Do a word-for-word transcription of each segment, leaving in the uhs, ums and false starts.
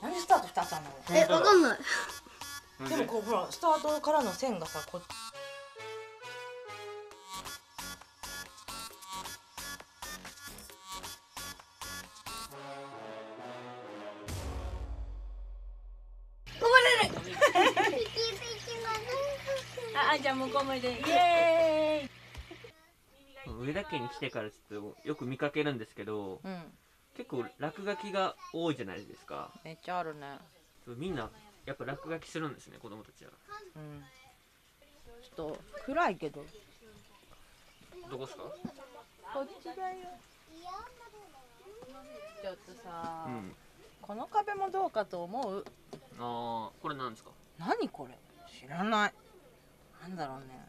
何スタートふたつあんの？え、わかんない。でもこうほらスタートからの線がさ、こっちこぼれる。ああ、じゃあ向こう向いてイエーイ。上田家に来てからちょっとよく見かけるんですけど、うん、結構落書きが多いじゃないですか。めっちゃあるね。みんなやっぱ落書きするんですね、子供たちは。うん、ちょっと暗いけど。どこですか？こっちだよ。ちょっとさ、うん、この壁もどうかと思う。ああ、これなんですか？何これ？知らない。なんだろうね。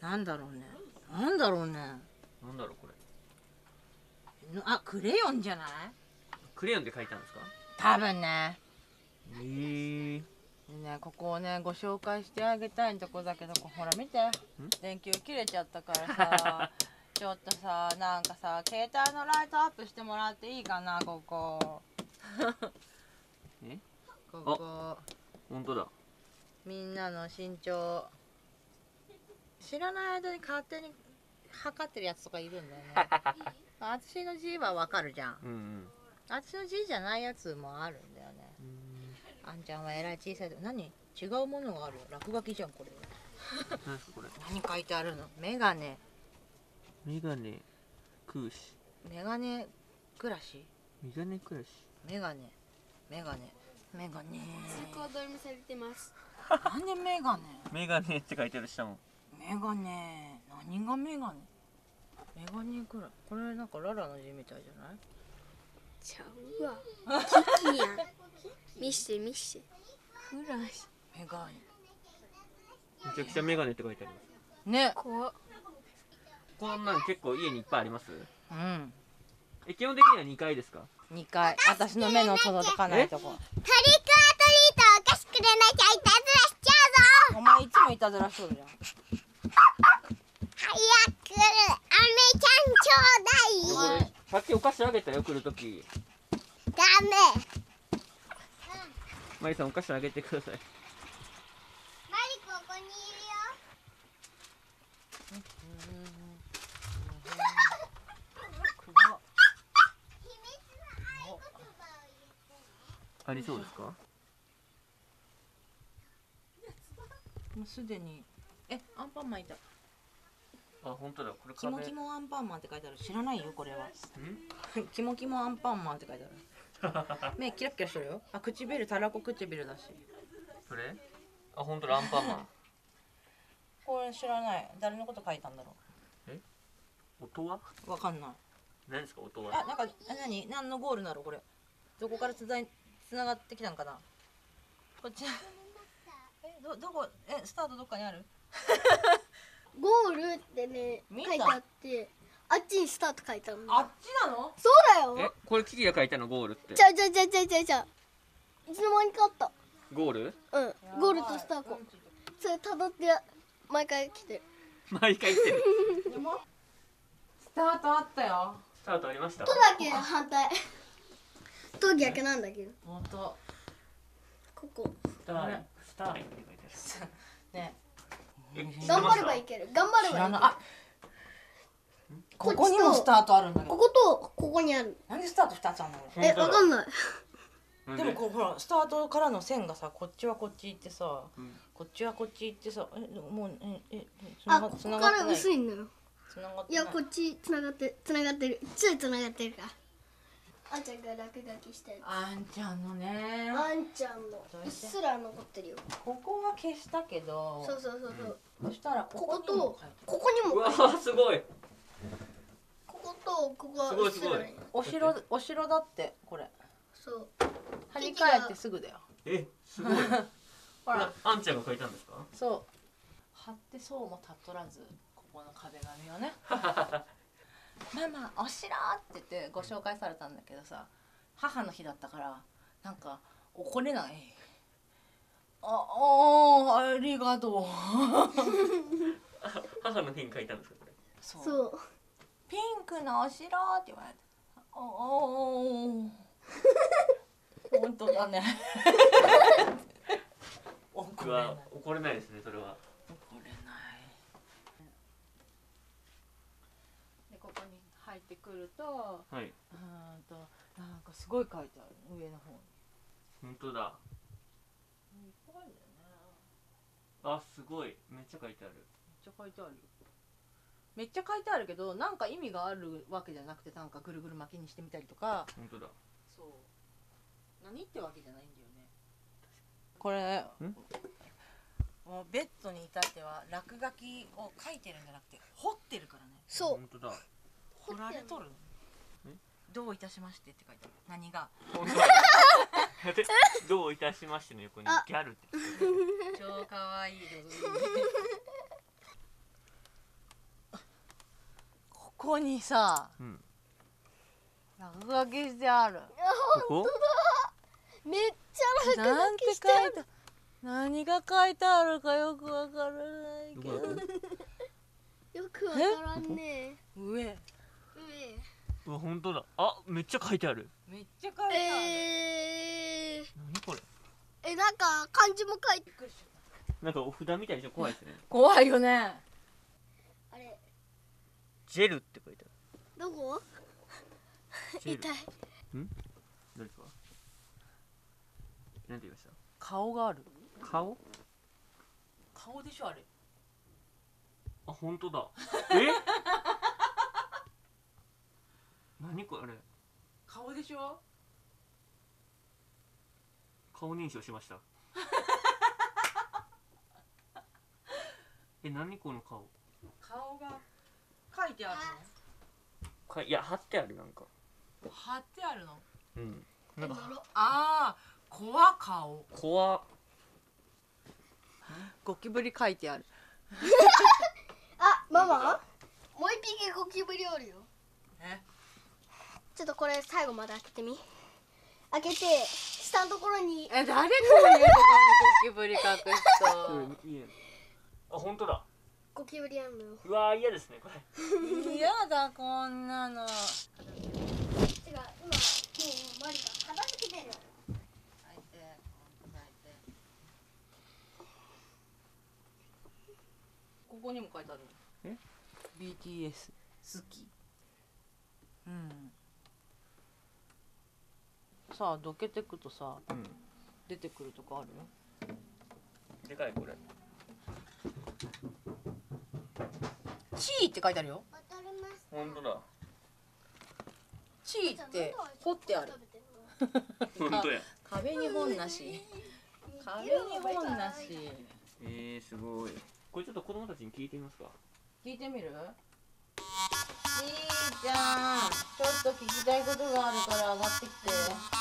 なんだろうね。なんだろうね。なんだろうこれ。あ、クレヨンじゃない？クレヨンで書いたんですか？多分ね。えー、ね、ここをねご紹介してあげたいとこだけど、ほら見て、電球切れちゃったからさちょっとさ、なんかさ携帯のライトアップしてもらっていいかな、ここえ、ここ本当だ。みんなの身長知らない間に勝手に測ってるやつとかいるんだよね私の G はわかるじゃん、うん、うん、私の G じゃないやつもあるんだよね。あんちゃんはえらい小さいと。何？違うものがある。落書きじゃんこれ。何ですかこれ？何書いてあるの？メガネ。メガネ空し。メガネ暮らし。メガネ暮らし。メガネ。メガネ。メガネ。通行止めされてます。なんでメガネ？メガネって書いてある下も。メガネ。何がメガネ？メガネ暮らし。これなんかララの字みたいじゃない？ちゃうわ。キキやん。見して見して。暮らし。メガネ。めちゃくちゃメガネって書いてあります。ね。こう。こんなん結構家にいっぱいあります。うん。え、基本的にはにかいですか。にかい。私の目の届かないとこ。トリックアトリート、お菓子くれなきゃいたずらしちゃうぞ。お前いつもいたずらしとるじゃん。早く、アメちゃんちょうだい。さっきお菓子あげたよ、来るとき。ダメ。マリさん、お菓子あげてください。マリここにいるよ。ありそうですか？もうすでに。え、アンパンマンいた。あ、本当だ。これキモキモアンパンマンって書いてある。知らないよ、これは。キモキモアンパンマンって書いてある。目キラキラしてるよ。あ、唇たらこ唇だし。それ？あ、本当だ、アンパンマン。これ知らない。誰のこと書いたんだろう。え？音は？わかんない。何ですか音は？あ、なんか何？何のゴールなのこれ？どこからつな繋がってきたんかな。こっち。え、どどこ？え、スタートどっかにある？ゴールってね書いてあって。あっちにスタート書いたの。あっちなの？そうだよ。え、これキキが書いたのゴールって。じゃじゃじゃじゃじゃじゃ。いつの間にかあった。ゴール？うん。ゴールとスタート。それ辿って毎回来てる。毎回来てる。スタートあったよ。スタートありました。とだけ反対。と逆なんだけど。本当。ここ。スタースターって書いてる。ね。頑張ればいける。頑張ればいける。ここにもスタートあるんだけど、こことここにある。何でスタートふたつあんの？え、わかんない。でもこうほらスタートからの線がさ、こっちはこっち行ってさ、こっちはこっち行ってさ、え、もうええ、あ、ここから薄いんだよ。いや、こっちつながってつながってる、ちょいつながってるから。あんちゃんが落書きしたやつ。あんちゃんのね。あんちゃんのうっすら残ってるよ。ここは消したけど。そうそうそうそう。そしたらこことここにも。うわー、すごい。こことここはすごいすごい。お城、お城だってこれ。そう。張り替えてすぐだよ。え、すごい。ほら、あんちゃんが書いたんですか？そう。張ってそうもたっとらず、ここの壁紙をね。ママお城って言ってご紹介されたんだけどさ、母の日だったからなんか怒れない。ああ、ありがとう。母の日に書いたんですかこれ？そう。そうピンクのお城って言われて、おおおお。本当だね。僕は怒れないですね、それは。怒れない。でここに入ってくると、はい、うんとなんかすごい書いてある上の方に。本当だ。いっぱいあるね。あ、すごい、めっちゃ書いてある。めっちゃ書いてある。めっちゃ書いてあるけど、なんか意味があるわけじゃなくて、なんかぐるぐる巻きにしてみたりとか。本当だ。そう。何ってわけじゃないんだよね。これもうベッドに至っては落書きを書いてるんじゃなくて彫ってるからね。そう。本当だ。彫られとる。どういたしましてって書いてある。何が。どういたしましての横にギャルって。超可愛い。ここにさ、落書きしてある。本当だ。めっちゃ落書きしてある。何が書いてあるかよくわからないけど。よくわからんね。上。上。うわ、本当だ。あ、めっちゃ書いてある。めっちゃ書いてある。えー、何これ。え、なんか漢字も書いて。なんかお札みたいでしょ、怖いですね。怖いよね。あれ。ジェルって書いてある。どこ。痛い。うん。どれか。なんて言いました。顔がある。顔。顔でしょ、あれ。あ、本当だ。え。何これ。顔でしょ。顔認証しました。え、何この顔。顔が書いてあるの。かいや貼ってある、なんか。貼ってあるの。うん。なんか。ああ、怖顔。怖。ゴキブリ書いてある。あ、ママ。もう一匹ゴキブリおるよ。え。ちょっとこれ最後まで開けてみ。開けて下のところに。え、誰かの言うところにゴキブリ隠しそう。あ、本当だ。ゴキブリやんの。うわー、嫌ですねこれ。嫌だこんなの。違う、今もうマリカ片付けてる。開いて、開いて。ここにも書いてある。え ？ビーティーエス 好き。うん。さあ、どけてくとさ、うん、出てくるとこあるよ。でかいこれ。チーって書いてあるよ。本当だ。チーって彫ってある。本当や。壁に本なし。壁に本なし。ええー、すごい。これちょっと子供たちに聞いてみますか。聞いてみる？ちーちゃん、ちょっと聞きたいことがあるから上がってきて。